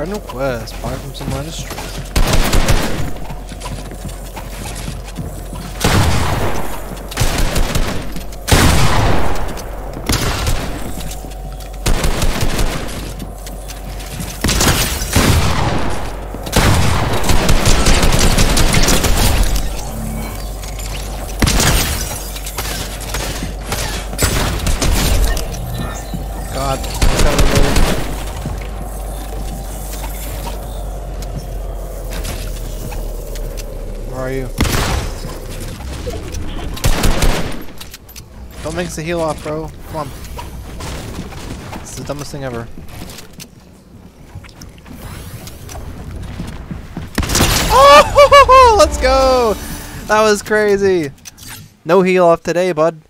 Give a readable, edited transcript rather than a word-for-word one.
Friend request, buy from someone on the street. Don't make us a heal off, bro. Come on. It's the dumbest thing ever. Oh, let's go! That was crazy. No heal off today, bud.